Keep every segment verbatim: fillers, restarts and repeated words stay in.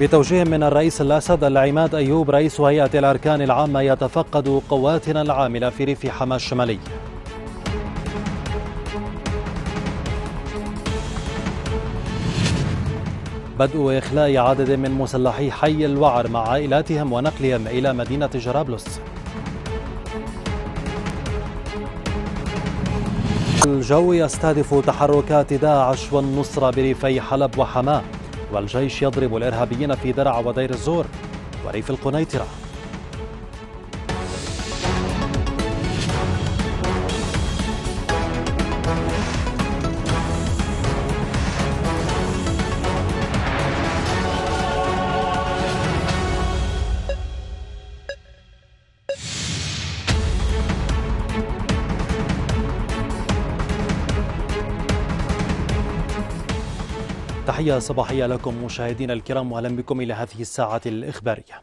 بتوجيه من الرئيس الأسد، العماد أيوب رئيس هيئة الأركان العامة يتفقد قواتنا العاملة في ريف حماة الشمالي. بدء إخلاء عدد من مسلحي حي الوعر مع عائلاتهم ونقلهم إلى مدينة جرابلس. الجو يستهدف تحركات داعش والنصرة بريفي حلب وحماة، والجيش يضرب الإرهابيين في درعا ودير الزور وريف القنيطرة. تحية صباحية لكم مشاهدينا الكرام، واهلا بكم الى هذه الساعة الإخبارية.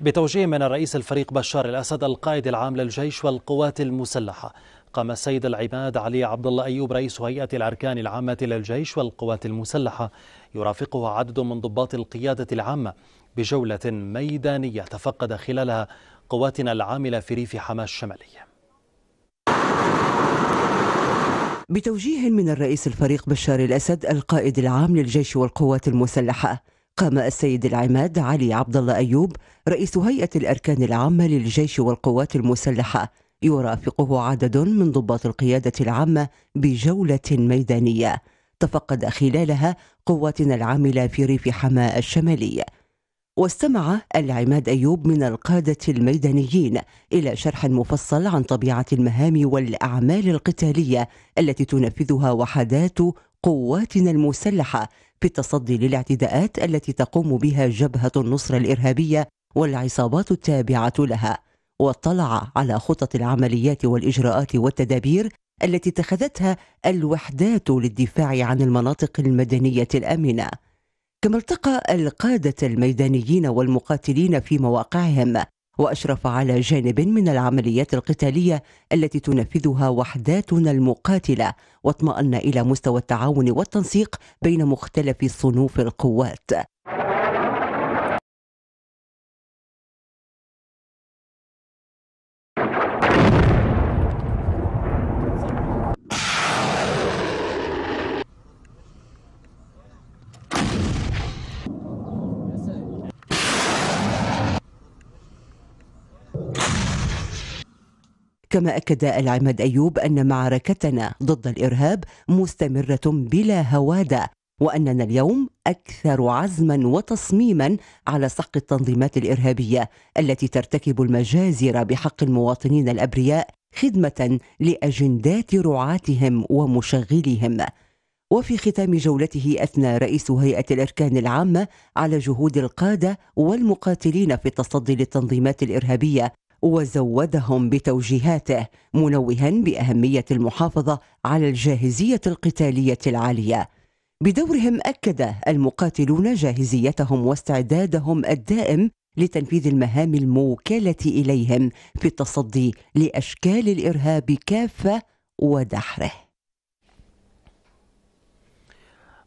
بتوجيه من الرئيس الفريق بشار الأسد القائد العام للجيش والقوات المسلحة، قام السيد العماد علي عبدالله أيوب رئيس هيئة الأركان العامة للجيش والقوات المسلحة يرافقه عدد من ضباط القيادة العامة بجولة ميدانية تفقد خلالها قواتنا العاملة في ريف حماة الشمالية. بتوجيه من الرئيس الفريق بشار الأسد القائد العام للجيش والقوات المسلحة، قام السيد العماد علي عبدالله أيوب رئيس هيئة الأركان العامة للجيش والقوات المسلحة يرافقه عدد من ضباط القيادة العامة بجولة ميدانية تفقد خلالها قواتنا العاملة في ريف حماة الشمالية. واستمع العماد أيوب من القادة الميدانيين إلى شرح مفصل عن طبيعة المهام والأعمال القتالية التي تنفذها وحدات قواتنا المسلحة في التصدي للاعتداءات التي تقوم بها جبهة النصرة الإرهابية والعصابات التابعة لها، واطلع على خطط العمليات والإجراءات والتدابير التي اتخذتها الوحدات للدفاع عن المناطق المدنية الآمنة. كما التقى القادة الميدانيين والمقاتلين في مواقعهم، وأشرف على جانب من العمليات القتالية التي تنفذها وحداتنا المقاتلة، واطمأن إلى مستوى التعاون والتنسيق بين مختلف صنوف القوات. كما أكد العماد أيوب أن معركتنا ضد الإرهاب مستمرة بلا هوادة، وأننا اليوم أكثر عزما وتصميما على سحق التنظيمات الإرهابية التي ترتكب المجازر بحق المواطنين الأبرياء خدمة لأجندات رعاتهم ومشغلهم. وفي ختام جولته أثنى رئيس هيئة الأركان العامة على جهود القادة والمقاتلين في التصدي للتنظيمات الإرهابية، وزودهم بتوجيهاته منوها بأهمية المحافظة على الجاهزية القتالية العالية. بدورهم أكد المقاتلون جاهزيتهم واستعدادهم الدائم لتنفيذ المهام الموكلة إليهم في التصدي لأشكال الإرهاب كافة ودحره.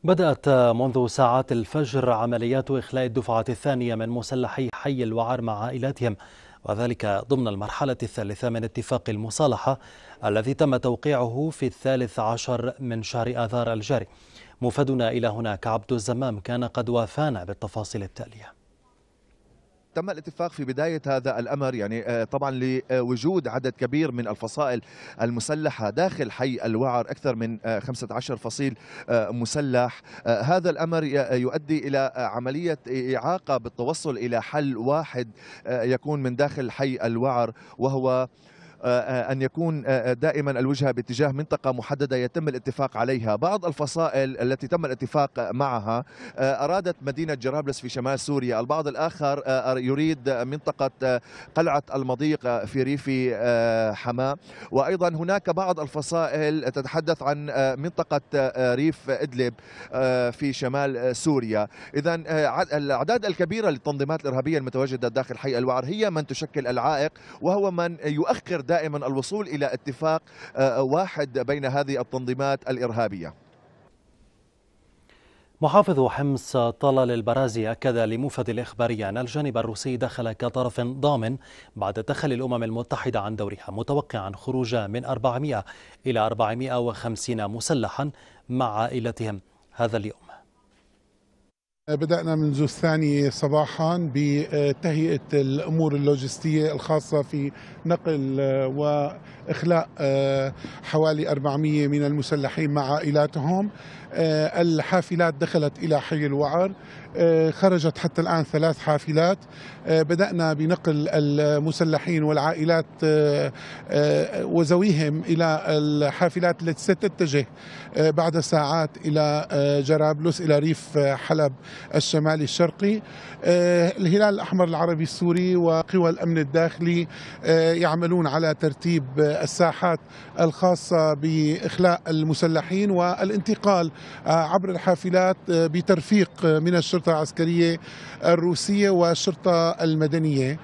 بدأت منذ ساعات الفجر عمليات إخلاء الدفعة الثانية من مسلحي حي الوعر مع عائلاتهم، وذلك ضمن المرحلة الثالثة من اتفاق المصالحة الذي تم توقيعه في الثالث عشر من شهر آذار الجاري. مفادنا إلى هناك عبد الزمام كان قد وافانا بالتفاصيل التالية. تم الاتفاق في بداية هذا الأمر يعني طبعا لوجود عدد كبير من الفصائل المسلحة داخل حي الوعر، أكثر من خمسة عشر فصيل مسلح. هذا الأمر يؤدي إلى عملية إعاقة بالتوصل إلى حل واحد يكون من داخل حي الوعر، وهو أن يكون دائما الوجهة باتجاه منطقة محددة يتم الاتفاق عليها. بعض الفصائل التي تم الاتفاق معها أرادت مدينة جرابلس في شمال سوريا، البعض الآخر يريد منطقة قلعة المضيق في ريف حماة، وأيضا هناك بعض الفصائل تتحدث عن منطقة ريف إدلب في شمال سوريا. إذن الأعداد الكبيرة للتنظيمات الإرهابية المتواجدة داخل حي الوعر هي من تشكل العائق، وهو من يؤخر دائما الوصول إلى اتفاق واحد بين هذه التنظيمات الإرهابية. محافظ حمص طلال البرازي أكد لموفد الإخباري أن الجانب الروسي دخل كطرف ضامن بعد تخلي الأمم المتحدة عن دورها، متوقعا خروج من أربعمائة إلى أربعمائة وخمسين مسلحا مع عائلتهم هذا اليوم. بدأنا منذ الثانية صباحا بتهيئة الأمور اللوجستية الخاصة في نقل وإخلاء حوالي أربعمائة من المسلحين مع عائلاتهم. الحافلات دخلت إلى حي الوعر، خرجت حتى الآن ثلاث حافلات. بدأنا بنقل المسلحين والعائلات وزويهم إلى الحافلات التي ستتجه بعد ساعات إلى جرابلس، إلى ريف حلب الشمالي الشرقي. الهلال الأحمر العربي السوري وقوى الأمن الداخلي يعملون على ترتيب الساحات الخاصة بإخلاء المسلحين والانتقال عبر الحافلات بترفيق من الشرطة العسكرية الروسية والشرطة المدنية.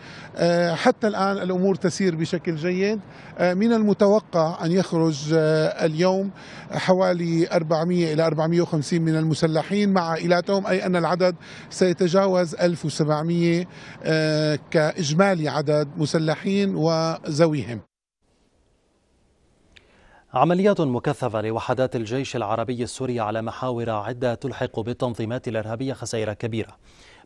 حتى الآن الأمور تسير بشكل جيد. من المتوقع أن يخرج اليوم حوالي أربعمائة إلى أربعمائة وخمسين من المسلحين مع عائلاتهم، أي أن العدد سيتجاوز ألف وسبعمائة كإجمالي عدد مسلحين وزويهم. عمليات مكثفة لوحدات الجيش العربي السوري على محاور عدة تلحق بالتنظيمات الإرهابية خسائر كبيرة.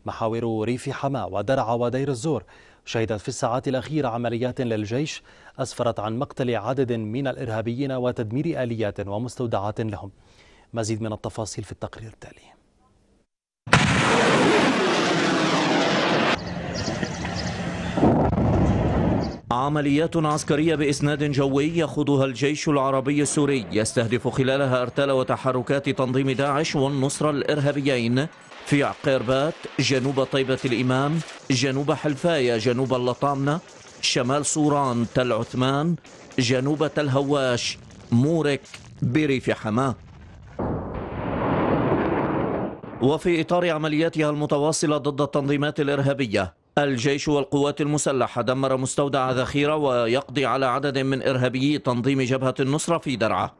محاور ريف حماة ودرعا ودير الزور شهدت في الساعات الأخيرة عمليات للجيش أسفرت عن مقتل عدد من الإرهابيين وتدمير آليات ومستودعات لهم. مزيد من التفاصيل في التقرير التالي. عمليات عسكرية بإسناد جوي يخوضها الجيش العربي السوري يستهدف خلالها أرتال وتحركات تنظيم داعش والنصرة الإرهابيين في عقيربات، جنوب طيبة الإمام، جنوب حلفاية، جنوب اللطامنة، شمال صوران، تل عثمان، جنوب تل هواش، مورك، بريف حماة. وفي إطار عملياتها المتواصلة ضد التنظيمات الإرهابية، الجيش والقوات المسلحة دمر مستودع ذخيرة ويقضي على عدد من إرهابيي تنظيم جبهة النصرة في درعا.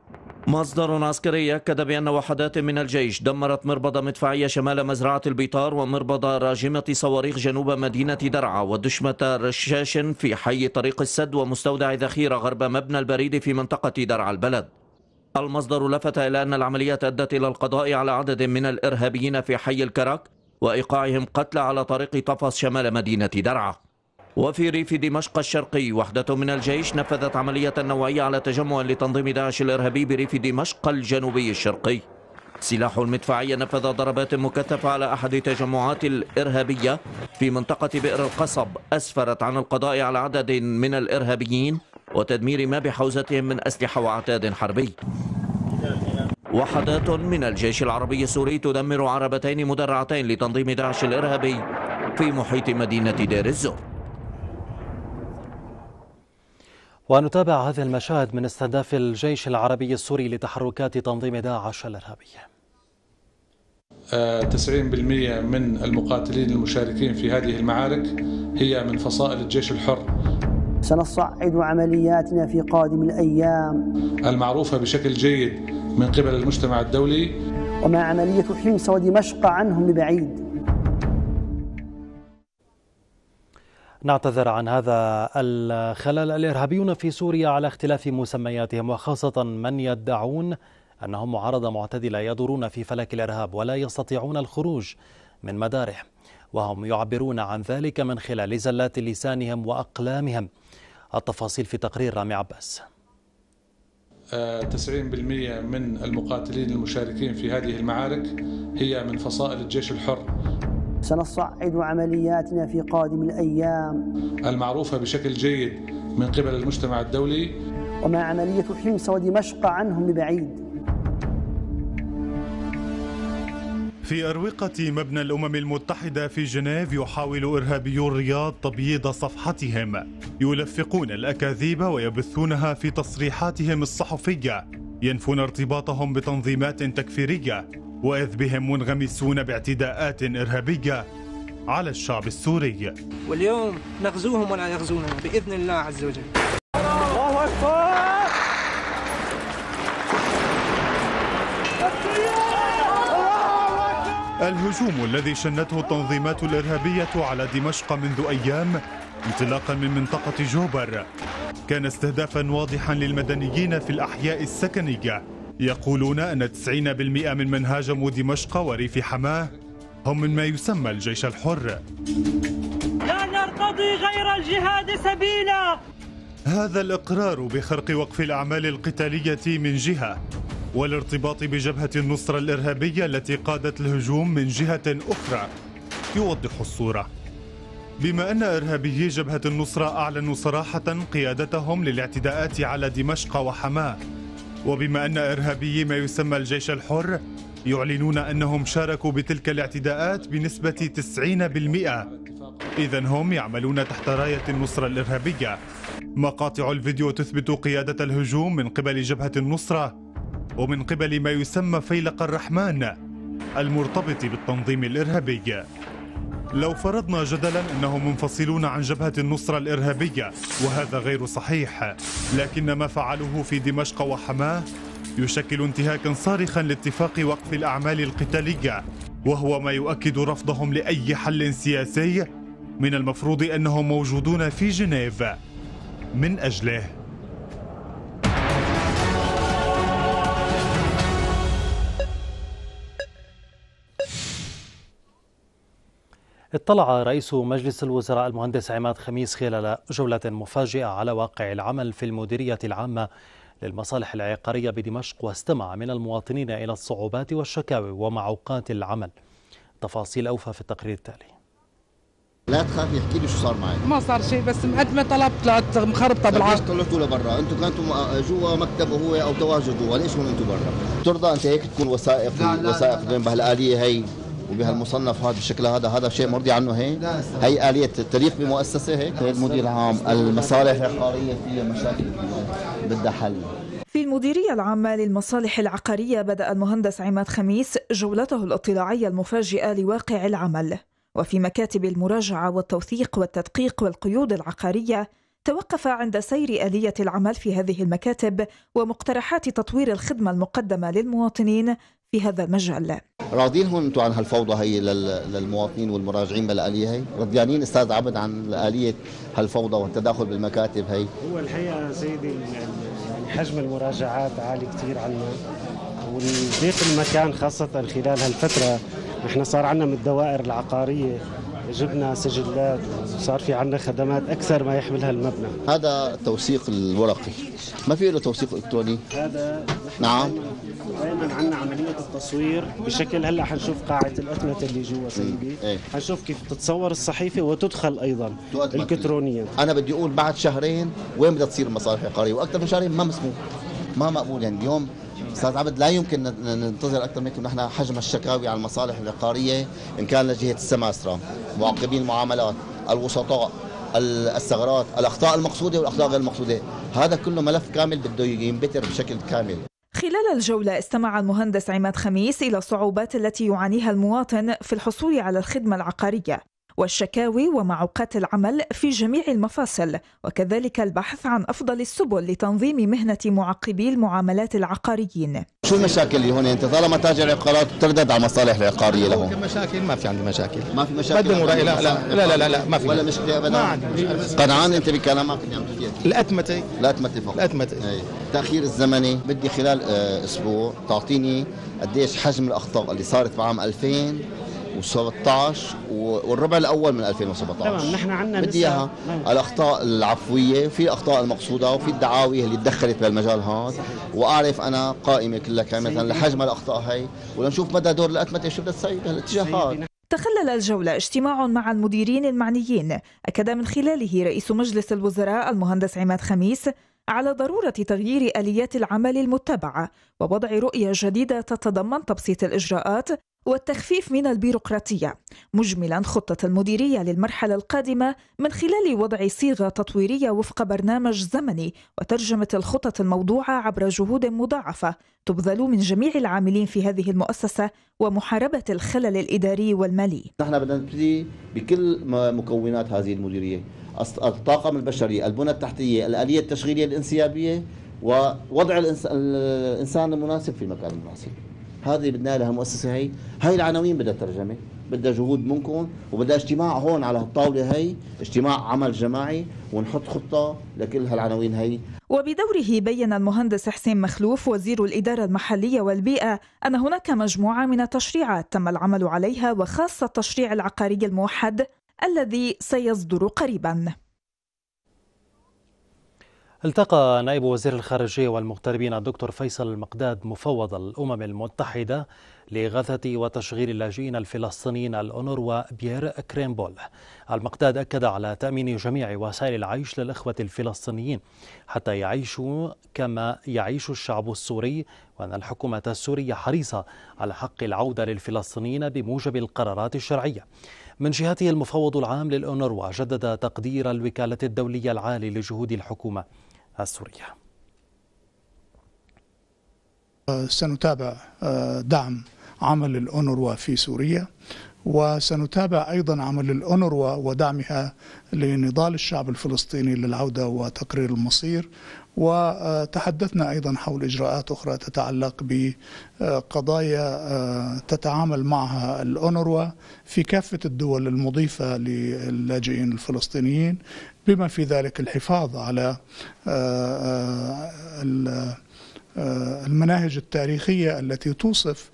مصدر عسكري أكد بأن وحدات من الجيش دمرت مربض مدفعية شمال مزرعة البيطار ومربض راجمة صواريخ جنوب مدينة درعا ودشمة رشاش في حي طريق السد ومستودع ذخيرة غرب مبنى البريد في منطقة درعا البلد. المصدر لفت إلى أن العمليات أدت إلى القضاء على عدد من الإرهابيين في حي الكرك وإيقاعهم قتلى على طريق طفص شمال مدينة درعا. وفي ريف دمشق الشرقي وحدة من الجيش نفذت عملية نوعية على تجمع لتنظيم داعش الإرهابي بريف دمشق الجنوبي الشرقي. سلاح المدفعية نفذ ضربات مكثفة على أحد التجمعات الإرهابية في منطقة بئر القصب أسفرت عن القضاء على عدد من الإرهابيين وتدمير ما بحوزتهم من أسلحة وعتاد حربي. وحدات من الجيش العربي السوري تدمر عربتين مدرعتين لتنظيم داعش الإرهابي في محيط مدينة دير الزور. ونتابع هذه المشاهد من استهداف الجيش العربي السوري لتحركات تنظيم داعش الإرهابية. تسعين بالمئة من المقاتلين المشاركين في هذه المعارك هي من فصائل الجيش الحر. سنصعد عملياتنا في قادم الأيام المعروفة بشكل جيد من قبل المجتمع الدولي، وما عملية حمص ودمشق عنهم ببعيد. نعتذر عن هذا الخلل. الإرهابيون في سوريا على اختلاف مسمياتهم وخاصة من يدعون أنهم معارضة معتدلة يدورون في فلك الإرهاب ولا يستطيعون الخروج من مداره، وهم يعبرون عن ذلك من خلال زلات لسانهم وأقلامهم. التفاصيل في تقرير رامي عباس. تسعين بالمئة من المقاتلين المشاركين في هذه المعارك هي من فصائل الجيش الحر. سنصعد عملياتنا في قادم الأيام المعروفة بشكل جيد من قبل المجتمع الدولي، وما عملية حمص ودمشق عنهم ببعيد. في أروقة مبنى الأمم المتحدة في جنيف يحاول إرهابيو الرياض تبييض صفحتهم، يلفقون الأكاذيب ويبثونها في تصريحاتهم الصحفية، ينفون ارتباطهم بتنظيمات تكفيرية، وإذ بهم منغمسون باعتداءات إرهابية على الشعب السوري. واليوم نغزوهم ولا يغزونا بإذن الله عز وجل. الله أكبر. الهجوم الذي شنته التنظيمات الإرهابية على دمشق منذ أيام انطلاقا من منطقة جوبر كان استهدافا واضحا للمدنيين في الأحياء السكنية، يقولون أن تسعين بالمئة من من هاجموا دمشق وريف حماه هم من ما يسمى الجيش الحر. لا نرتضي غير الجهاد سبيلا. هذا الإقرار بخرق وقف الأعمال القتالية من جهة، والارتباط بجبهة النصرة الإرهابية التي قادت الهجوم من جهة أخرى يوضح الصورة، بما أن إرهابيي جبهة النصرة أعلنوا صراحة قيادتهم للاعتداءات على دمشق وحماة، وبما أن إرهابيي ما يسمى الجيش الحر يعلنون أنهم شاركوا بتلك الاعتداءات بنسبة تسعين بالمئة، إذن هم يعملون تحت راية النصرة الإرهابية. مقاطع الفيديو تثبت قيادة الهجوم من قبل جبهة النصرة ومن قبل ما يسمى فيلق الرحمن المرتبط بالتنظيم الإرهابي. لو فرضنا جدلا أنهم منفصلون عن جبهة النصرة الإرهابية وهذا غير صحيح، لكن ما فعلوه في دمشق وحماه يشكل انتهاكا صارخا لاتفاق وقف الأعمال القتالية، وهو ما يؤكد رفضهم لأي حل سياسي من المفروض أنهم موجودون في جنيف من أجله. اطلع رئيس مجلس الوزراء المهندس عماد خميس خلال جولة مفاجئة على واقع العمل في المديرية العامة للمصالح العقارية بدمشق، واستمع من المواطنين إلى الصعوبات والشكاوي ومعوقات العمل. تفاصيل أوفى في التقرير التالي. لا تخاف، يحكي لي شو صار معي. ما صار شيء، بس مقدمة طلبت طلعت مخربطة بالعرض. طلعتوا لبرا، انتم كنتوا جوا مكتبه هو او تواجدوا، ليش هون انتم برا؟ بترضى انت هيك تكون وثائق وثائق بين بهالآلية هي وبهالمصنف هذا بالشكل هذا؟ هذا شيء مرضي عنه هي؟ هي آلية التاريخ بمؤسسة هيك؟ هي المدير العام، المصالح العقارية فيها مشاكل بدها حل. في المديرية العامة للمصالح العقارية بدأ المهندس عماد خميس جولته الاطلاعية المفاجئة لواقع العمل، وفي مكاتب المراجعة والتوثيق والتدقيق والقيود العقارية توقف عند سير آلية العمل في هذه المكاتب ومقترحات تطوير الخدمة المقدمة للمواطنين في هذا المجال. راضين هون انتم عن هالفوضى هي للمواطنين والمراجعين بالآلية هي؟ رضيانين استاذ عبد عن آلية هالفوضى والتداخل بالمكاتب هي؟ هو الحقيقة سيدي يعني حجم المراجعات عالي كثير عنا، وضيق المكان خاصة خلال هالفترة. نحن صار عندنا من الدوائر العقارية جبنا سجلات وصار في عندنا خدمات أكثر ما يحملها المبنى. هذا التوثيق الورقي ما في له توثيق إلكتروني؟ هذا نعم دائما عندنا عملية التصوير بشكل، هلا حنشوف قاعة الأتمتة اللي جوا سيدي، ايه؟ حنشوف كيف تتصور الصحيفة وتدخل أيضا إلكترونيا. أنا بدي أقول بعد شهرين وين بدها تصير المصالح العقارية، وأكثر من شهرين ما مسموح، ما مقبول. يعني اليوم أستاذ عبد لا يمكن ننتظر أكثر من هيك. نحن حجم الشكاوي على المصالح العقارية إن كان لجهة السماسرة، معاقبين المعاملات، الوسطاء، الثغرات، الأخطاء المقصودة والأخطاء غير المقصودة، هذا كله ملف كامل بده ينبتر بشكل كامل. خلال الجولة استمع المهندس عماد خميس إلى الصعوبات التي يعانيها المواطن في الحصول على الخدمة العقارية والشكاوي ومعوقات العمل في جميع المفاصل، وكذلك البحث عن أفضل السبل لتنظيم مهنة معاقبي المعاملات العقاريين. شو المشاكل اللي هون؟ أنت طالما تاجر عقارات تردد على المصالح العقارية لهم. مشاكل ما في عندي، مشاكل ما في مشاكل. لا لا لا, لا لا لا لا ما في ولا مشكلة أبدا. ما عندي مشكلة. قنعان أنت بكلامك اللي عم تحكيه؟ الأتمتة الأتمتة فقط. الأتمتة. تأخير الزمني بدي خلال أسبوع تعطيني قديش حجم الأخطاء اللي صارت بعام ألفين وسبعطعش والربع الاول من ألفين وسبعطعش. تمام، نحن عندنا بدي اياها الاخطاء العفويه، في الاخطاء المقصوده، وفي الدعاوي اللي تدخلت بالمجال هذا، واعرف انا قائمه كلها كامله لحجم الاخطاء هي، ولنشوف مدى دور الاتمته شو بدها تسوي بهالاتجاهات. تخلل الجوله اجتماع مع المديرين المعنيين اكد من خلاله رئيس مجلس الوزراء المهندس عماد خميس على ضرورة تغيير آليات العمل المتبعة ووضع رؤية جديدة تتضمن تبسيط الإجراءات والتخفيف من البيروقراطية، مجملا خطة المديرية للمرحلة القادمة من خلال وضع صيغة تطويرية وفق برنامج زمني وترجمة الخطط الموضوعة عبر جهود مضاعفة تبذل من جميع العاملين في هذه المؤسسة ومحاربة الخلل الإداري والمالي. نحن بدنا نبتدي بكل مكونات هذه المديرية: الطاقم البشري، البنى التحتية، الآلية التشغيلية الانسيابية، ووضع الإنسان المناسب في المكان المناسب. هذه اللي بدنا لها مؤسسه. هي هي العناوين بدها ترجمه، بدها جهود منكم، وبدها اجتماع هون على الطاوله، هي اجتماع عمل جماعي ونحط خطه لكل هالعناوين هي. وبدوره بين المهندس حسين مخلوف وزير الاداره المحليه والبيئه ان هناك مجموعه من التشريعات تم العمل عليها، وخاصه التشريع العقاري الموحد الذي سيصدر قريبا. التقى نائب وزير الخارجية والمغتربين الدكتور فيصل المقداد مفوض الأمم المتحدة لإغاثة وتشغيل اللاجئين الفلسطينيين الأونروا بيير كرينبول. المقداد أكد على تأمين جميع وسائل العيش للإخوة الفلسطينيين حتى يعيشوا كما يعيش الشعب السوري، وأن الحكومة السورية حريصة على حق العودة للفلسطينيين بموجب القرارات الشرعية. من جهته المفوض العام للأونروا جدد تقدير الوكالة الدولية العالي لجهود الحكومة السورية. سنتابع دعم عمل الأونروا في سوريا، وسنتابع أيضا عمل الأونروا ودعمها لنضال الشعب الفلسطيني للعودة وتقرير المصير. وتحدثنا أيضا حول إجراءات أخرى تتعلق بقضايا تتعامل معها الأونروا في كافة الدول المضيفة للاجئين الفلسطينيين، بما في ذلك الحفاظ على المناهج التاريخية التي توصف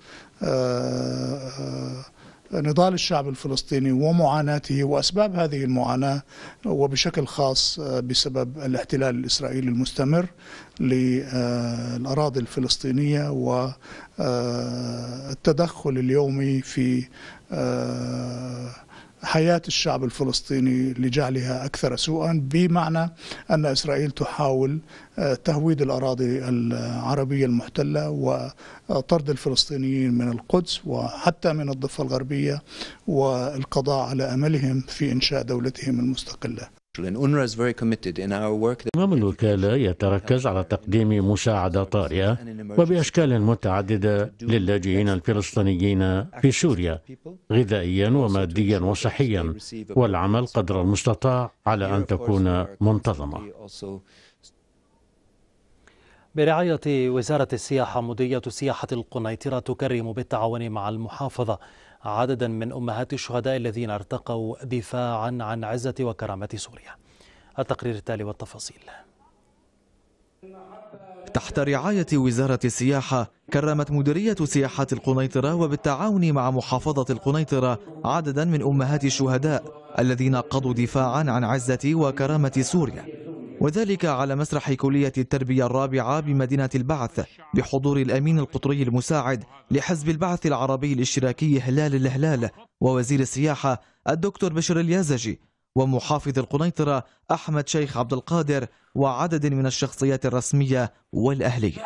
نضال الشعب الفلسطيني ومعاناته وأسباب هذه المعاناة، وبشكل خاص بسبب الاحتلال الإسرائيلي المستمر للأراضي الفلسطينية والتدخل اليومي في حياة الشعب الفلسطيني لجعلها أكثر سوءا، بمعنى أن إسرائيل تحاول تهويد الأراضي العربية المحتلة وطرد الفلسطينيين من القدس وحتى من الضفة الغربية والقضاء على أملهم في إنشاء دولتهم المستقلة. أمام الوكالة يتركز على تقديم مساعدة طارئة وبأشكال متعددة للاجئين الفلسطينيين في سوريا غذائيا وماديا وصحيا، والعمل قدر المستطاع على أن تكون منتظمة. برعاية وزارة السياحة مديرية سياحة القنيطرة تكرم بالتعاون مع المحافظة عددا من أمهات الشهداء الذين ارتقوا دفاعا عن عزة وكرامة سوريا. التقرير التالي والتفاصيل. تحت رعاية وزارة السياحة كرمت مديرية سياحة القنيطرة وبالتعاون مع محافظة القنيطرة عددا من أمهات الشهداء الذين قضوا دفاعا عن عزة وكرامة سوريا، وذلك على مسرح كلية التربية الرابعة بمدينة البعث بحضور الأمين القطري المساعد لحزب البعث العربي الاشتراكي هلال الهلال ووزير السياحة الدكتور بشر اليازجي ومحافظ القنيطرة أحمد شيخ عبد القادر وعدد من الشخصيات الرسمية والأهلية.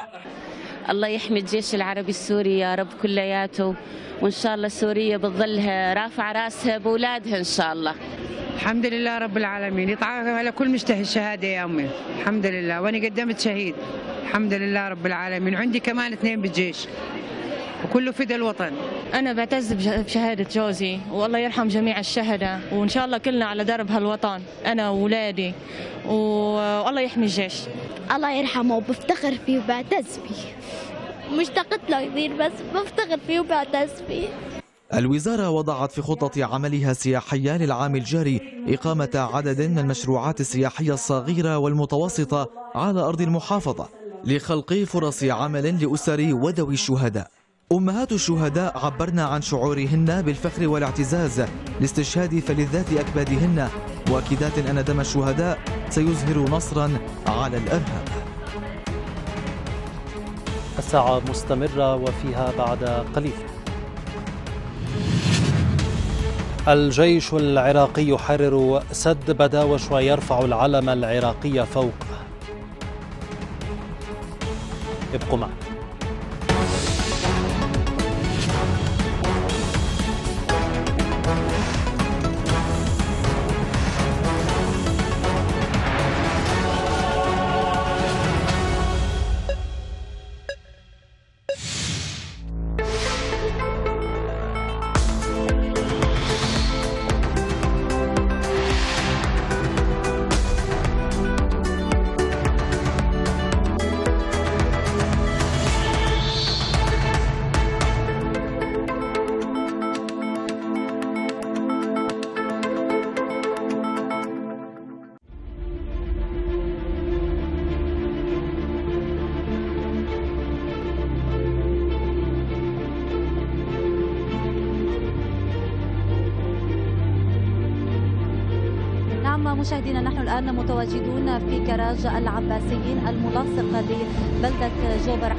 الله يحمي الجيش العربي السوري يا رب كلياته، وإن شاء الله سوريا بتظلها رافعة راسها بأولادها إن شاء الله. الحمد لله رب العالمين، يطعم على كل مشتهي الشهاده يا امي، الحمد لله، وانا قدمت شهيد، الحمد لله رب العالمين، وعندي كمان اثنين بالجيش وكله فدى الوطن. انا بعتز بشهاده جوزي، والله يرحم جميع الشهداء، وان شاء الله كلنا على درب هالوطن، انا واولادي، والله يحمي الجيش. الله يرحمه وبفتخر فيه وبعتز فيه. مشتقت له كثير بس بفتخر فيه وبعتز فيه. الوزارة وضعت في خطط عملها السياحية للعام الجاري إقامة عدد من المشروعات السياحية الصغيرة والمتوسطة على أرض المحافظة لخلق فرص عمل لأسر وذوي الشهداء. أمهات الشهداء عبرن عن شعورهن بالفخر والاعتزاز لاستشهاد فلذات أكبادهن، مؤكدات أن دم الشهداء سيزهر نصرا على الإرهاب. الساعة مستمرة وفيها بعد قليل. الجيش العراقي يحرر سد بداوش ويرفع العلم العراقي فوقه. ابقوا معنا. مشاهدينا، نحن الآن متواجدون في كراج العباسيين الملاصقة لبلدة جوبر.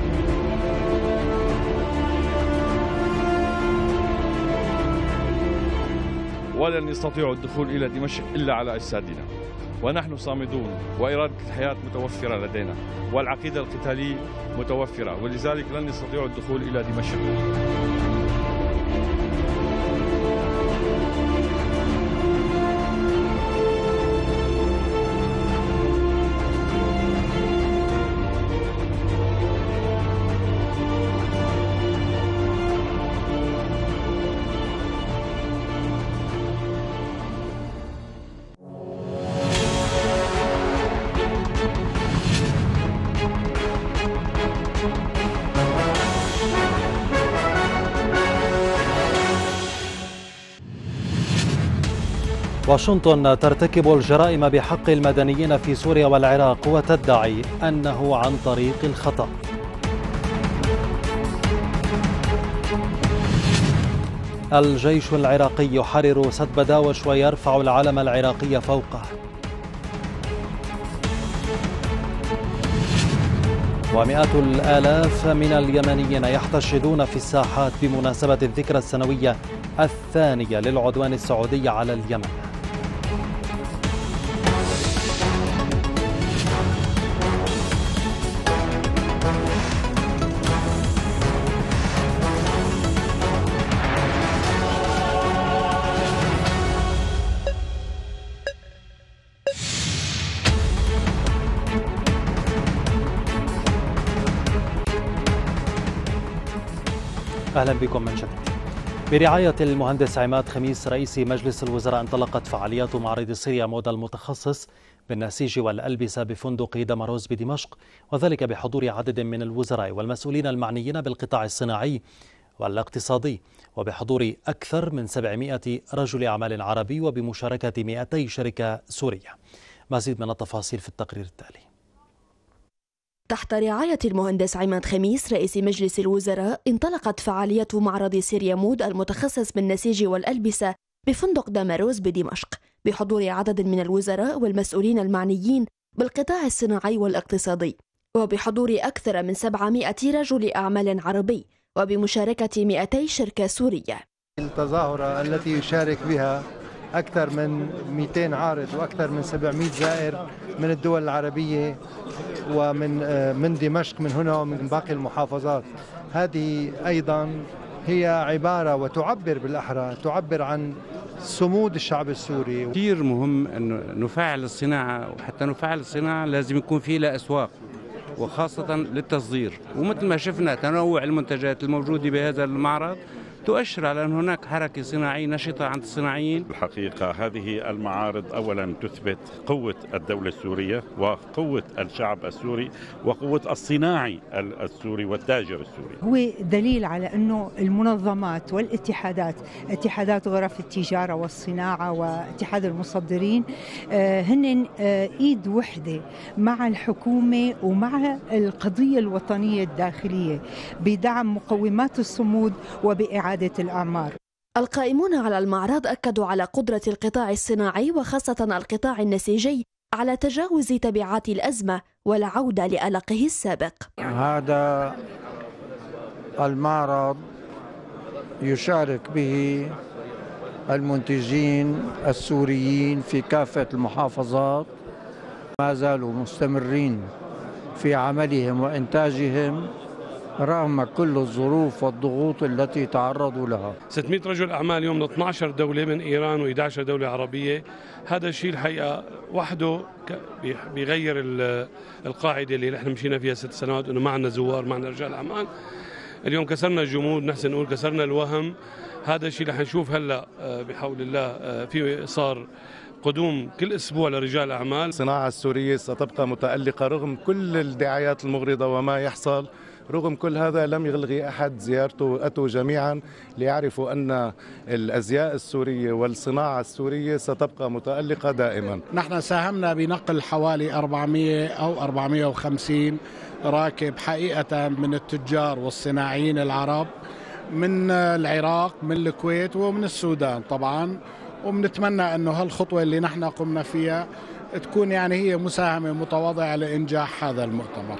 ولن يستطيعوا الدخول إلى دمشق إلا على أجسادنا، ونحن صامدون، وإرادة الحياة متوفرة لدينا، والعقيدة القتالية متوفرة، ولذلك لن يستطيعوا الدخول إلى دمشق. واشنطن ترتكب الجرائم بحق المدنيين في سوريا والعراق وتدعي أنه عن طريق الخطأ. الجيش العراقي يحرر سد بداوش ويرفع العلم العراقي فوقه. ومئات الآلاف من اليمنيين يحتشدون في الساحات بمناسبة الذكرى السنوية الثانية للعدوان السعودي على اليمن. أهلا بكم من جديد. برعاية المهندس عماد خميس رئيس مجلس الوزراء انطلقت فعاليات معرض سوريا موضة المتخصص بالنسيج والألبسة بفندق دمروز بدمشق، وذلك بحضور عدد من الوزراء والمسؤولين المعنيين بالقطاع الصناعي والاقتصادي، وبحضور أكثر من سبعمئة رجل أعمال عربي، وبمشاركة مئتي شركة سورية. مزيد من التفاصيل في التقرير التالي. تحت رعاية المهندس عماد خميس رئيس مجلس الوزراء انطلقت فعاليات معرض سوريا مود المتخصص بالنسيج والألبسة بفندق دمروز بدمشق بحضور عدد من الوزراء والمسؤولين المعنيين بالقطاع الصناعي والاقتصادي، وبحضور أكثر من سبعمئة رجل أعمال عربي، وبمشاركة مئتي شركة سورية. التظاهرة التي يشارك بها أكثر من مئتين عارض وأكثر من سبعمئة زائر من الدول العربية ومن من دمشق من هنا ومن باقي المحافظات. هذه أيضا هي عبارة وتعبر بالأحرى تعبر عن صمود الشعب السوري. كثير مهم أن نفعل الصناعة، وحتى نفعل الصناعة لازم يكون فيه لها أسواق، وخاصة للتصدير. ومثل ما شفنا تنوع المنتجات الموجودة بهذا المعرض تؤشر على أن هناك حركة صناعية نشطة عند الصناعيين. الحقيقة هذه المعارض أولا تثبت قوة الدولة السورية وقوة الشعب السوري وقوة الصناعي السوري والتاجر السوري. هو دليل على أنه المنظمات والاتحادات، اتحادات غرف التجارة والصناعة واتحاد المصدرين، هن إيد وحدة مع الحكومة ومع القضية الوطنية الداخلية بدعم مقومات الصمود وبإعادة الأعمار. القائمون على المعرض أكدوا على قدرة القطاع الصناعي وخاصة القطاع النسيجي على تجاوز تبعات الأزمة والعودة لألقه السابق. هذا المعرض يشارك به المنتجين السوريين في كافة المحافظات، ما زالوا مستمرين في عملهم وإنتاجهم رغم كل الظروف والضغوط التي تعرضوا لها. ستمئة رجل أعمال اليوم من اثنتي عشرة دولة، من إيران وإحدى عشرة دولة عربية. هذا الشيء الحقيقة وحده بيغير القاعدة اللي نحن مشينا فيها ست سنوات إنه ما عندنا زوار، ما عندنا رجال أعمال. اليوم كسرنا الجمود، نحسن نقول كسرنا الوهم. هذا الشيء اللي حنشوف هلا بحول الله في صار قدوم كل أسبوع لرجال أعمال. الصناعة السورية ستبقى متألقة رغم كل الدعايات المغرضة وما يحصل. رغم كل هذا لم يلغي أحد زيارته، أتوا جميعا ليعرفوا أن الأزياء السورية والصناعة السورية ستبقى متألقة دائما. نحن ساهمنا بنقل حوالي أربعمئة أو أربعمئة وخمسين راكب حقيقة من التجار والصناعيين العرب من العراق، من الكويت، ومن السودان طبعا، وبنتمنى انه هالخطوه اللي نحن قمنا فيها تكون يعني هي مساهمه متواضعه لانجاح هذا المؤتمر.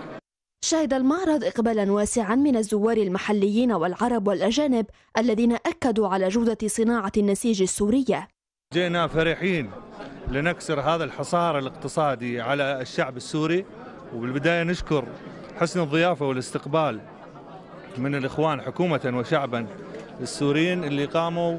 شهد المعرض إقبالا واسعا من الزوار المحليين والعرب والأجانب الذين أكدوا على جودة صناعة النسيج السورية. جئنا فرحين لنكسر هذا الحصار الاقتصادي على الشعب السوري، وبالبداية نشكر حسن الضيافة والاستقبال من الإخوان حكومة وشعبا السوريين اللي قاموا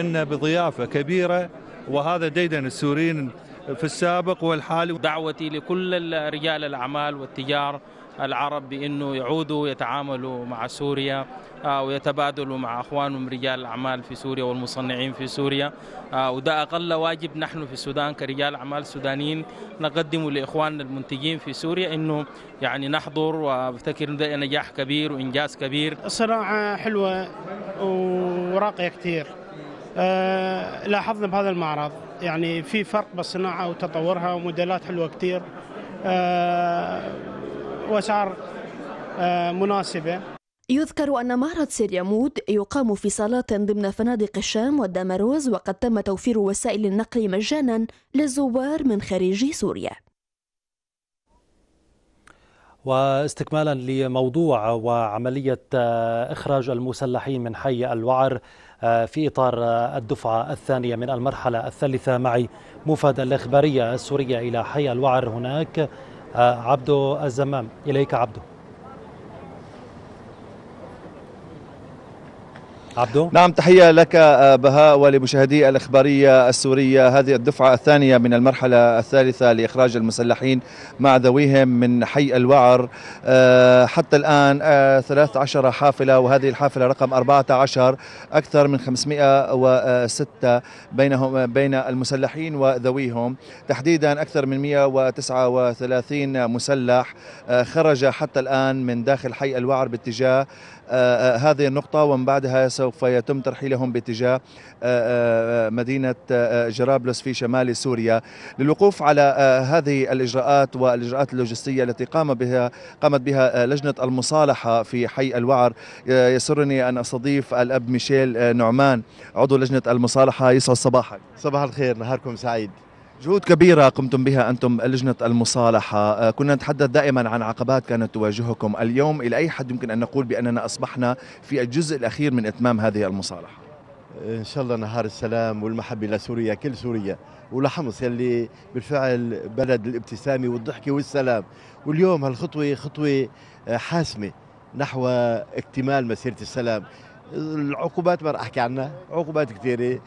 إن بضيافة كبيرة، وهذا ديدن السوريين في السابق والحالي. دعوتي لكل رجال الأعمال والتجار العرب بأنه يعودوا يتعاملوا مع سوريا ويتبادلوا مع أخوانهم رجال الأعمال في سوريا والمصنعين في سوريا، وده أقل واجب نحن في السودان كرجال أعمال سودانيين نقدمه لإخواننا المنتجين في سوريا، أنه يعني نحضر، وأفتكر ده نجاح كبير وإنجاز كبير. الصناعة حلوة وراقية كتير، لاحظنا بهذا المعرض يعني في فرق بالصناعة وتطورها، وموديلات حلوة كتير وأسعار مناسبة. يذكر أن معرض سيريامود يقام في صالات ضمن فنادق الشام والدمروز، وقد تم توفير وسائل النقل مجانا للزوار من خارجي سوريا. واستكمالا لموضوع وعملية إخراج المسلحين من حي الوعر في إطار الدفعة الثانية من المرحلة الثالثة، معي مفاد الإخبارية السورية إلى حي الوعر هناك عبد الزمام، إليك عبدو. عبدو. نعم، تحية لك بهاء ولمشاهدي الإخبارية السورية. هذه الدفعة الثانية من المرحلة الثالثة لإخراج المسلحين مع ذويهم من حي الوعر، حتى الآن ثلاث عشرة حافلة، وهذه الحافلة رقم أربعة عشر، أكثر من خمسمئة وستة بينهم بين المسلحين وذويهم، تحديدا أكثر من مئة وتسعة وثلاثين مسلح خرج حتى الآن من داخل حي الوعر باتجاه هذه النقطة، ومن بعدها سوف يتم ترحيلهم باتجاه مدينة جرابلس في شمال سوريا. للوقوف على هذه الإجراءات والإجراءات اللوجستية التي قام بها قامت بها لجنة المصالحة في حي الوعر، يسرني أن أستضيف الأب ميشيل نعمان عضو لجنة المصالحة. يسعد صباحك. صباح الخير، نهاركم سعيد. جهود كبيرة قمتم بها أنتم لجنة المصالحة، كنا نتحدث دائما عن عقبات كانت تواجهكم، اليوم إلى أي حد يمكن أن نقول بأننا أصبحنا في الجزء الأخير من إتمام هذه المصالحة؟ إن شاء الله نهار السلام والمحبة لسوريا، كل سوريا، ولحمص يلي بالفعل بلد الابتسامة والضحكة والسلام، واليوم هالخطوة خطوة حاسمة نحو اكتمال مسيرة السلام. العقوبات ما راح احكي عنها، عقوبات كثيره،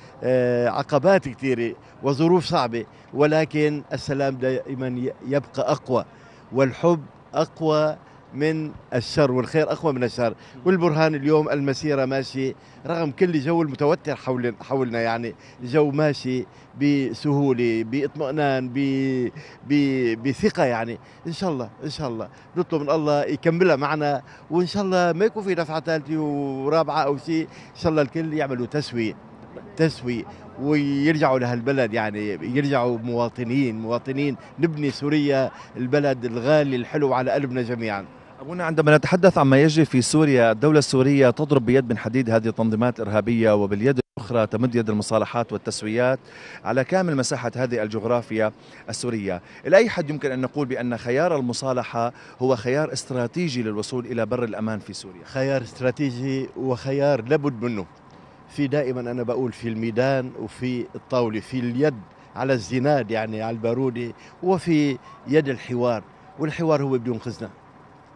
عقبات كثيره وظروف صعبه، ولكن السلام دائما يبقى اقوى، والحب اقوى من الشر، والخير اقوى من الشر، والبرهان اليوم المسيره ماشيه رغم كل الجو المتوتر حول حولنا، يعني الجو ماشي بسهوله، باطمئنان، بثقه، يعني ان شاء الله ان شاء الله نطلب من الله يكملها معنا، وان شاء الله ما يكون في دفعه ثالثه ورابعه او شيء، ان شاء الله الكل يعملوا تسويه تسويه ويرجعوا لهالبلد، يعني يرجعوا مواطنين مواطنين نبني سوريا البلد الغالي الحلو على قلبنا جميعا. أبونا، عندما نتحدث عما يجري في سوريا، الدولة السورية تضرب بيد من حديد هذه التنظيمات الإرهابية، وباليد الأخرى تمد يد المصالحات والتسويات على كامل مساحة هذه الجغرافيا السورية. إلى أي حد يمكن أن نقول بأن خيار المصالحة هو خيار استراتيجي للوصول إلى بر الأمان في سوريا؟ خيار استراتيجي وخيار لابد منه. في دائما أنا بقول في الميدان وفي الطاولة، في اليد على الزناد يعني على البارودة، وفي يد الحوار، والحوار هو بده ينقذنا.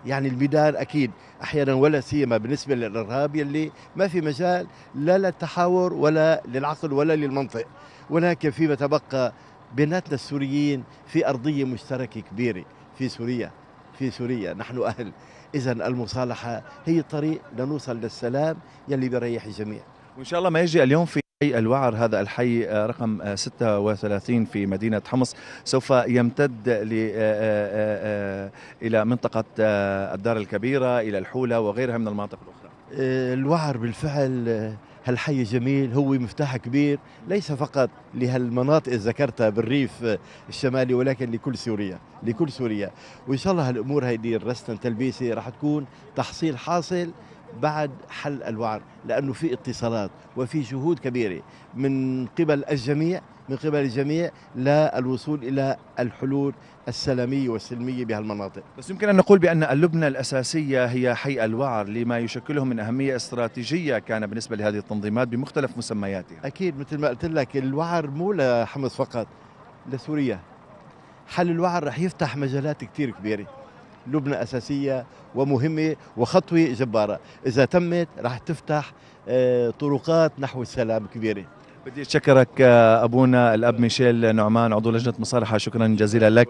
يعني الميدان أكيد أحيانا، ولا سيما بالنسبة للإرهاب يلي ما في مجال لا للتحاور ولا للعقل ولا للمنطق، ولكن فيما تبقى بيناتنا السوريين في أرضية مشتركة كبيرة في سوريا في سوريا نحن أهل. إذا المصالحة هي الطريق لنوصل للسلام يلي بيريح الجميع. وإن شاء الله ما يجي اليوم في حي الوعر، هذا الحي رقم ستة وثلاثين في مدينة حمص، سوف يمتد إلى منطقة الدار الكبيرة، إلى الحولة وغيرها من المناطق الأخرى. الوعر بالفعل هالحي جميل، هو مفتاح كبير ليس فقط لهالمناطق اللي ذكرتها بالريف الشمالي، ولكن لكل سوريا لكل سوريا وإن شاء الله هالأمور هيدي الرسم التلبيسي راح تكون تحصيل حاصل بعد حل الوعر، لأنه في اتصالات وفي جهود كبيرة من قبل الجميع من قبل الجميع للوصول إلى الحلول السلامية والسلمية بهالمناطق. بس يمكن أن نقول بأن اللبنة الأساسية هي حي الوعر لما يشكله من أهمية استراتيجية كان بالنسبة لهذه التنظيمات بمختلف مسمياتها. أكيد مثل ما قلت لك الوعر مو لحمص فقط، لسوريا. حل الوعر رح يفتح مجالات كتير كبيرة. لبنى أساسية ومهمة وخطوة جبارة، إذا تمت راح تفتح طرقات نحو السلام كبيرة. بدي أشكرك أبونا الأب ميشيل نعمان عضو لجنة مصالحة، شكرا جزيلا لك.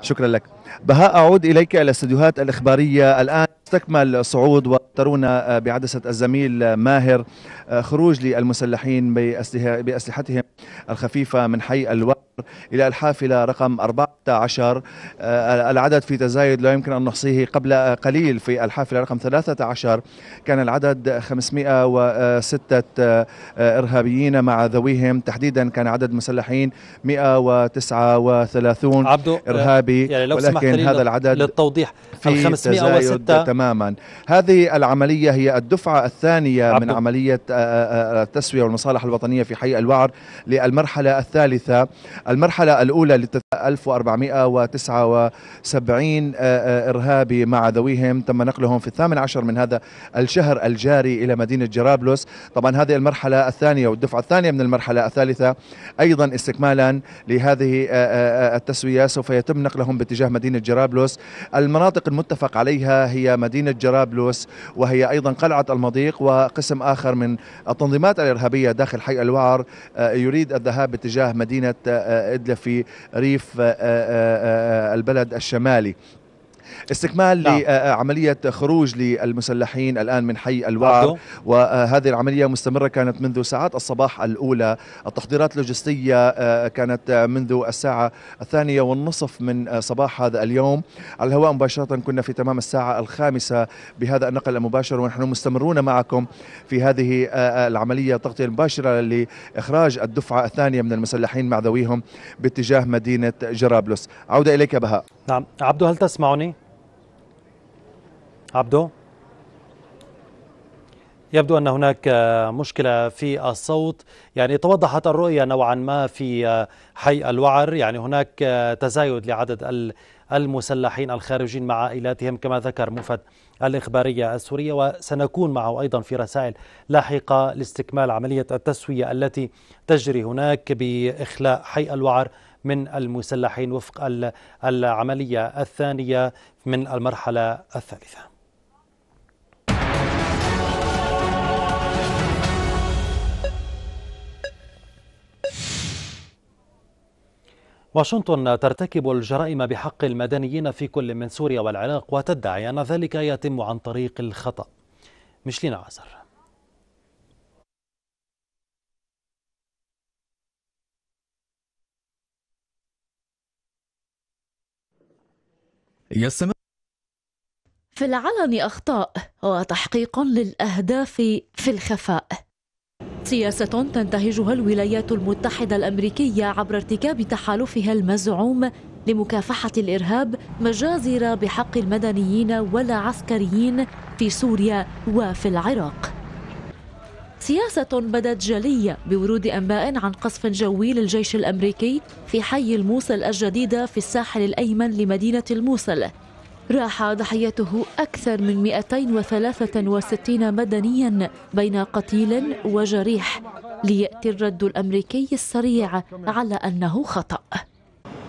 شكرا لك بهاء. أعود إليك إلى الاستديوهات الإخبارية الآن. تستكمل صعود وترون بعدسة الزميل ماهر خروج للمسلحين بأسلحتهم الخفيفة من حي الوعر إلى الحافلة رقم أربعة عشر. العدد في تزايد لا يمكن أن نحصيه. قبل قليل في الحافلة رقم ثلاثة عشر كان العدد خمسمئة وستة إرهابيين مع ذويهم، تحديدا كان عدد مسلحين مئة وتسعة وثلاثين إرهابي، يعني ولكن هذا العدد للتوضيح في تزايد تماما. هذه العملية هي الدفعة الثانية عبدو. من عملية التسوية والمصالحة الوطنية في حي الوعر للمرحلة الثالثة. المرحلة الأولى لتت ألف وأربعمئة وتسعة وسبعين إرهابي مع ذويهم تم نقلهم في الثامن عشر من هذا الشهر الجاري إلى مدينة جرابلس. طبعا هذه المرحلة الثانية والدفعة الثانية من المرحلة الثالثة أيضا استكمالا لهذه التسوية سوف يتم نقلهم باتجاه مدينة جرابلس. المناطق المتفق عليها هي مدينة جرابلس وهي أيضا قلعة المضيق وقسم آخر من التنظيمات الإرهابية داخل حي الوعر يريد الذهاب باتجاه مدينة إدلب في ريف البلد الشمالي. استكمال نعم. لعملية خروج للمسلحين الآن من حي الوعر، وهذه العملية مستمرة كانت منذ ساعات الصباح الأولى. التحضيرات اللوجستية كانت منذ الساعة الثانية والنصف من صباح هذا اليوم على الهواء مباشرة. كنا في تمام الساعة الخامسة بهذا النقل المباشر، ونحن مستمرون معكم في هذه العملية التغطية المباشرة لإخراج الدفعة الثانية من المسلحين مع ذويهم باتجاه مدينة جرابلس. عودة إليك بهاء. نعم عبدو، هل تسمعني؟ عبدو، يبدو أن هناك مشكلة في الصوت، يعني توضحت الرؤية نوعا ما في حي الوعر، يعني هناك تزايد لعدد المسلحين الخارجين مع عائلاتهم كما ذكر موفد الإخبارية السورية، وسنكون معه أيضا في رسائل لاحقة لاستكمال عملية التسوية التي تجري هناك بإخلاء حي الوعر من المسلحين وفق العملية الثانية من المرحلة الثالثة. واشنطن ترتكب الجرائم بحق المدنيين في كل من سوريا والعراق وتدعي أن ذلك يتم عن طريق الخطأ. ميشيل عازر. في العلن أخطاء وتحقيق للأهداف في الخفاء، سياسة تنتهجها الولايات المتحدة الأمريكية عبر ارتكاب تحالفها المزعوم لمكافحة الإرهاب مجازر بحق المدنيين والعسكريين في سوريا وفي العراق. سياسة بدت جلية بورود أنباء عن قصف جوي للجيش الأمريكي في حي الموصل الجديدة في الساحل الأيمن لمدينة الموصل راح ضحيته أكثر من مئتين وثلاثة وستين مدنيا بين قتيل وجريح، ليأتي الرد الأمريكي السريع على أنه خطأ.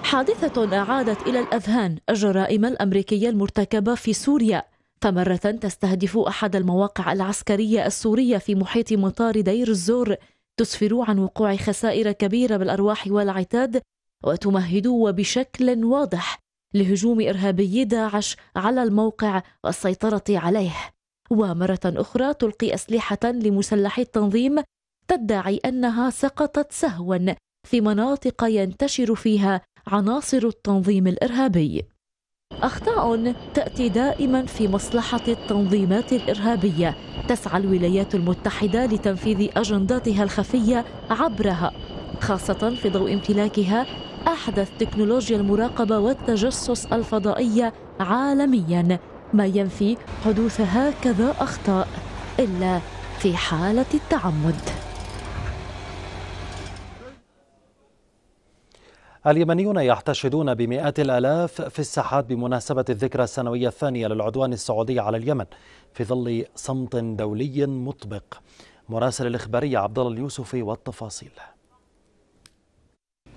حادثة أعادت إلى الأذهان الجرائم الأمريكية المرتكبة في سوريا، فمرة تستهدف أحد المواقع العسكرية السورية في محيط مطار دير الزور تسفر عن وقوع خسائر كبيرة بالأرواح والعتاد، وتمهد وبشكل واضح لهجوم إرهابي داعش على الموقع والسيطرة عليه، ومرة أخرى تلقي أسلحة لمسلحي التنظيم تدعي أنها سقطت سهوا في مناطق ينتشر فيها عناصر التنظيم الإرهابي. أخطاء تأتي دائما في مصلحة التنظيمات الإرهابية، تسعى الولايات المتحدة لتنفيذ أجنداتها الخفية عبرها، خاصة في ضوء امتلاكها أحدث تكنولوجيا المراقبة والتجسس الفضائية عالميا ما ينفي حدوث هكذا أخطاء إلا في حالة التعمد. اليمنيون يحتشدون بمئات الآلاف في الساحات بمناسبة الذكرى السنوية الثانية للعدوان السعودي على اليمن في ظل صمت دولي مطبق. مراسل الإخبارية عبد الله اليوسف والتفاصيل.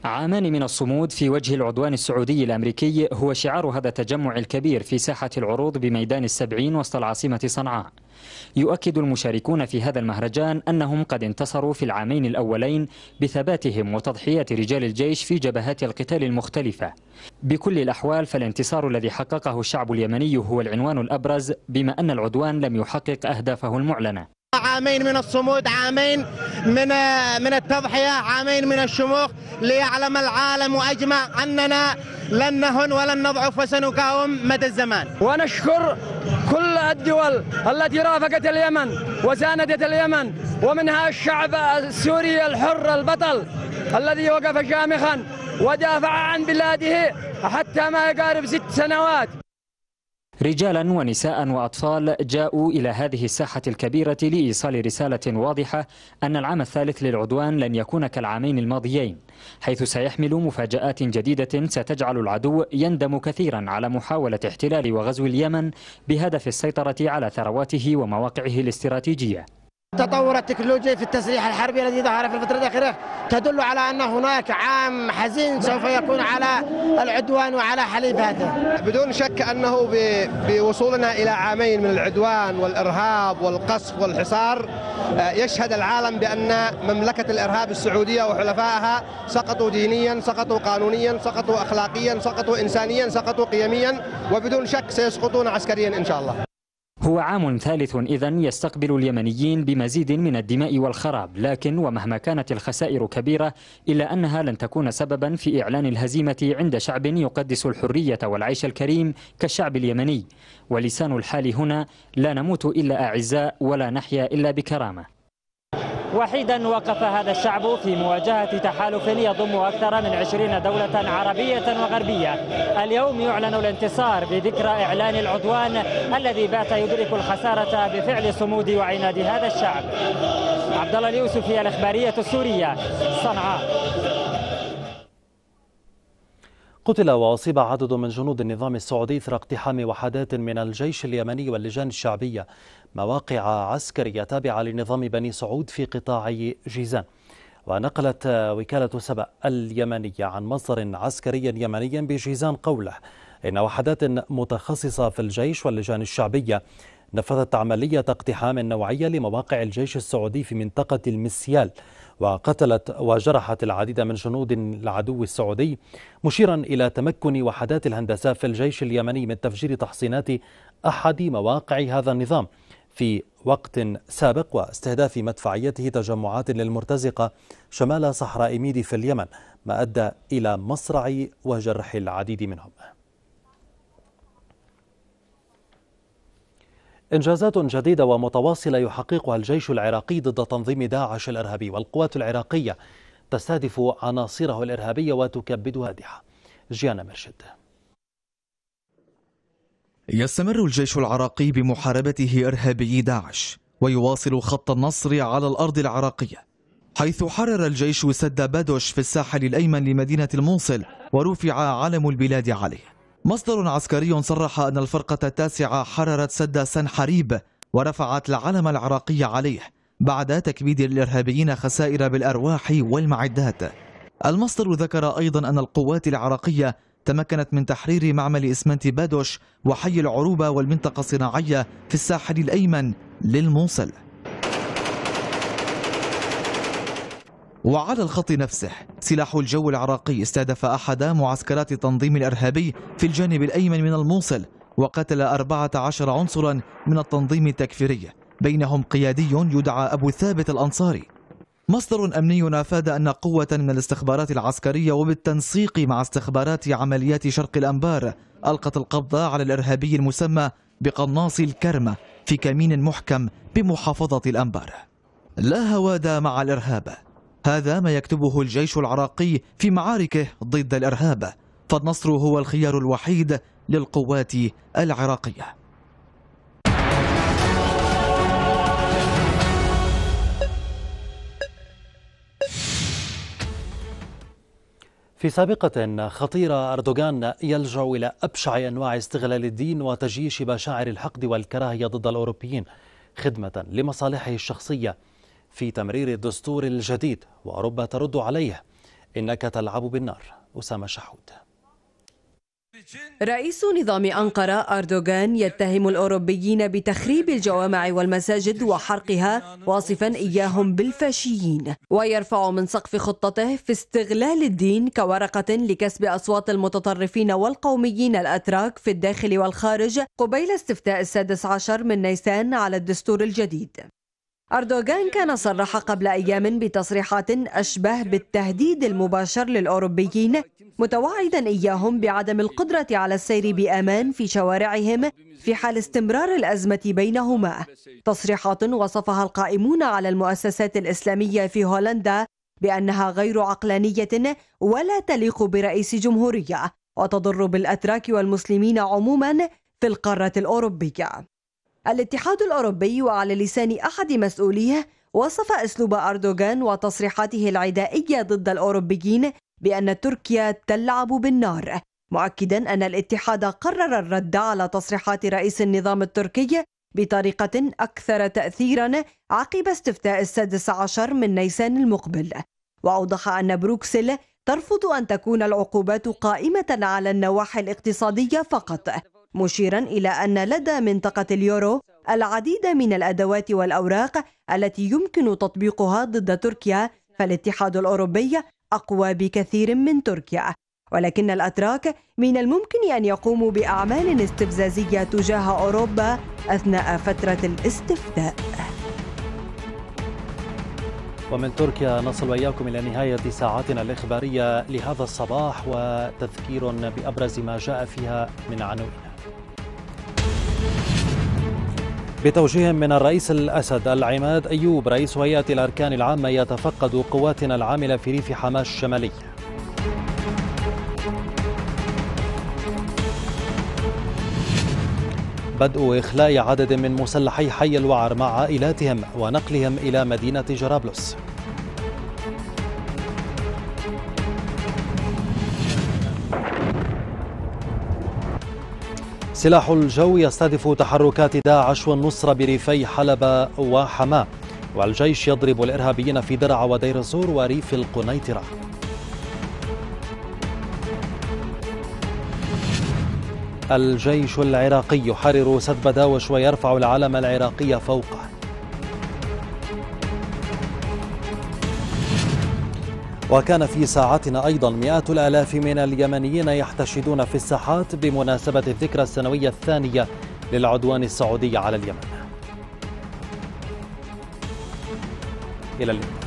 عامان من الصمود في وجه العدوان السعودي الأمريكي هو شعار هذا التجمع الكبير في ساحة العروض بميدان السبعين وسط العاصمة صنعاء. يؤكد المشاركون في هذا المهرجان أنهم قد انتصروا في العامين الأولين بثباتهم وتضحية رجال الجيش في جبهات القتال المختلفة. بكل الأحوال فالانتصار الذي حققه الشعب اليمني هو العنوان الأبرز، بما أن العدوان لم يحقق أهدافه المعلنة. عامين من الصمود، عامين من من التضحية، عامين من الشموخ، ليعلم العالم وأجمع أننا لن نهن ولن نضعف وسنقاوم مدى الزمان. ونشكر كل الدول التي رافقت اليمن وساندت اليمن، ومنها الشعب السوري الحر البطل الذي وقف شامخا ودافع عن بلاده حتى ما يقارب ست سنوات. رجالا ونساء وأطفال جاءوا إلى هذه الساحة الكبيرة لإيصال رسالة واضحة أن العام الثالث للعدوان لن يكون كالعامين الماضيين، حيث سيحمل مفاجآت جديدة ستجعل العدو يندم كثيرا على محاولة احتلال وغزو اليمن بهدف السيطرة على ثرواته ومواقعه الاستراتيجية. تطور التكنولوجيا في التسليح الحربي الذي ظهر في الفترة الأخيرة تدل على أن هناك عام حزين سوف يكون على العدوان وعلى حليفاته. بدون شك أنه بوصولنا إلى عامين من العدوان والإرهاب والقصف والحصار يشهد العالم بأن مملكة الإرهاب السعودية وحلفائها سقطوا دينيا، سقطوا قانونيا، سقطوا أخلاقيا، سقطوا إنسانيا، سقطوا قيميا، وبدون شك سيسقطون عسكريا إن شاء الله. هو عام ثالث إذن يستقبل اليمنيين بمزيد من الدماء والخراب، لكن ومهما كانت الخسائر كبيرة إلا أنها لن تكون سببا في إعلان الهزيمة عند شعب يقدس الحرية والعيش الكريم كالشعب اليمني. ولسان الحال هنا: لا نموت إلا أعزاء ولا نحيا إلا بكرامة. وحيدا وقف هذا الشعب في مواجهة تحالف يضم أكثر من عشرين دولة عربية وغربية. اليوم يعلن الانتصار بذكرى إعلان العدوان الذي بات يدرك الخسارة بفعل صمود وعناد هذا الشعب. عبد الله اليوسف، الإخبارية السورية، صنعاء. قتل وأصيب عدد من جنود النظام السعودي اثر اقتحام وحدات من الجيش اليمني واللجان الشعبية مواقع عسكرية تابعة لنظام بني سعود في قطاع جيزان. ونقلت وكالة سبأ اليمنية عن مصدر عسكري يمني بجيزان قوله إن وحدات متخصصة في الجيش واللجان الشعبية نفذت عملية اقتحام نوعية لمواقع الجيش السعودي في منطقة المسيال، وقتلت وجرحت العديد من جنود العدو السعودي، مشيرا إلى تمكن وحدات الهندسة في الجيش اليمني من تفجير تحصينات أحد مواقع هذا النظام في وقت سابق واستهداف مدفعيته تجمعات للمرتزقة شمال صحراء ميدي في اليمن، ما أدى إلى مصرع وجرح العديد منهم. إنجازات جديدة ومتواصلة يحققها الجيش العراقي ضد تنظيم داعش الإرهابي، والقوات العراقية تستهدف عناصره الإرهابية وتكبدها داعش. جنان مرشد. يستمر الجيش العراقي بمحاربته إرهابي داعش، ويواصل خط النصر على الأرض العراقية، حيث حرر الجيش سد بادوش في الساحل الأيمن لمدينة الموصل ورفع علم البلاد عليه. مصدر عسكري صرح أن الفرقة التاسعة حررت سد سنحريب ورفعت العلم العراقي عليه بعد تكبيد الإرهابيين خسائر بالأرواح والمعدات. المصدر ذكر أيضا أن القوات العراقية تمكنت من تحرير معمل إسمنت بادوش وحي العروبة والمنطقة الصناعية في الساحل الأيمن للموصل. وعلى الخط نفسه سلاح الجو العراقي استهدف أحد معسكرات التنظيم الإرهابي في الجانب الأيمن من الموصل وقتل أربعة عشر عنصرا من التنظيم التكفيري، بينهم قيادي يدعى أبو ثابت الأنصاري. مصدر أمني أفاد أن قوة من الاستخبارات العسكرية وبالتنسيق مع استخبارات عمليات شرق الأنبار ألقت القبض على الإرهابي المسمى بقناص الكرمة في كمين محكم بمحافظة الأنبار. لا هواد مع الإرهاب، هذا ما يكتبه الجيش العراقي في معاركه ضد الإرهاب، فالنصر هو الخيار الوحيد للقوات العراقية. في سابقة خطيرة أردوغان يلجأ إلى أبشع أنواع استغلال الدين وتجييش مشاعر الحقد والكراهية ضد الأوروبيين خدمة لمصالحه الشخصية في تمرير الدستور الجديد، وأوروبا ترد عليه إنك تلعب بالنار. أسامة شحود. رئيس نظام أنقرة أردوغان يتهم الأوروبيين بتخريب الجوامع والمساجد وحرقها، واصفا إياهم بالفاشيين، ويرفع من سقف خطته في استغلال الدين كورقة لكسب أصوات المتطرفين والقوميين الأتراك في الداخل والخارج قبيل استفتاء السادس عشر من نيسان على الدستور الجديد. أردوغان كان صرح قبل أيام بتصريحات أشبه بالتهديد المباشر للأوروبيين، متوعدا إياهم بعدم القدرة على السير بأمان في شوارعهم في حال استمرار الأزمة بينهما. تصريحات وصفها القائمون على المؤسسات الإسلامية في هولندا بأنها غير عقلانية ولا تليق برئيس جمهورية، وتضر بالأتراك والمسلمين عموما في القارة الأوروبية. الاتحاد الأوروبي وعلى لسان أحد مسؤوليه وصف أسلوب أردوغان وتصريحاته العدائية ضد الأوروبيين بأن تركيا تلعب بالنار، مؤكدا أن الاتحاد قرر الرد على تصريحات رئيس النظام التركي بطريقة أكثر تأثيرا عقب استفتاء السادس عشر من نيسان المقبل، وأوضح أن بروكسل ترفض أن تكون العقوبات قائمة على النواحي الاقتصادية فقط، مشيرا إلى أن لدى منطقة اليورو العديد من الأدوات والأوراق التي يمكن تطبيقها ضد تركيا، فالاتحاد الأوروبي أقوى بكثير من تركيا، ولكن الأتراك من الممكن أن يقوموا بأعمال استفزازية تجاه أوروبا أثناء فترة الاستفتاء. ومن تركيا نصل وإياكم إلى نهاية ساعتنا الإخبارية لهذا الصباح، وتذكير بأبرز ما جاء فيها من عناوين. بتوجيه من الرئيس الأسد، العماد أيوب رئيس هيئة الأركان العامة يتفقد قواتنا العاملة في ريف حماة الشمالي. بدء إخلاء عدد من مسلحي حي الوعر مع عائلاتهم ونقلهم إلى مدينة جرابلس. سلاح الجو يستهدف تحركات داعش والنصرة بريفي حلب وحماة، والجيش يضرب الإرهابيين في درعا ودير الزور وريف القنيطرة. الجيش العراقي يحرر سدب داوش ويرفع العلم العراقي فوقه. وكان في ساعتنا أيضا مئات الآلاف من اليمنيين يحتشدون في الساحات بمناسبة الذكرى السنوية الثانية للعدوان السعودي على اليمن. إلى اللقاء.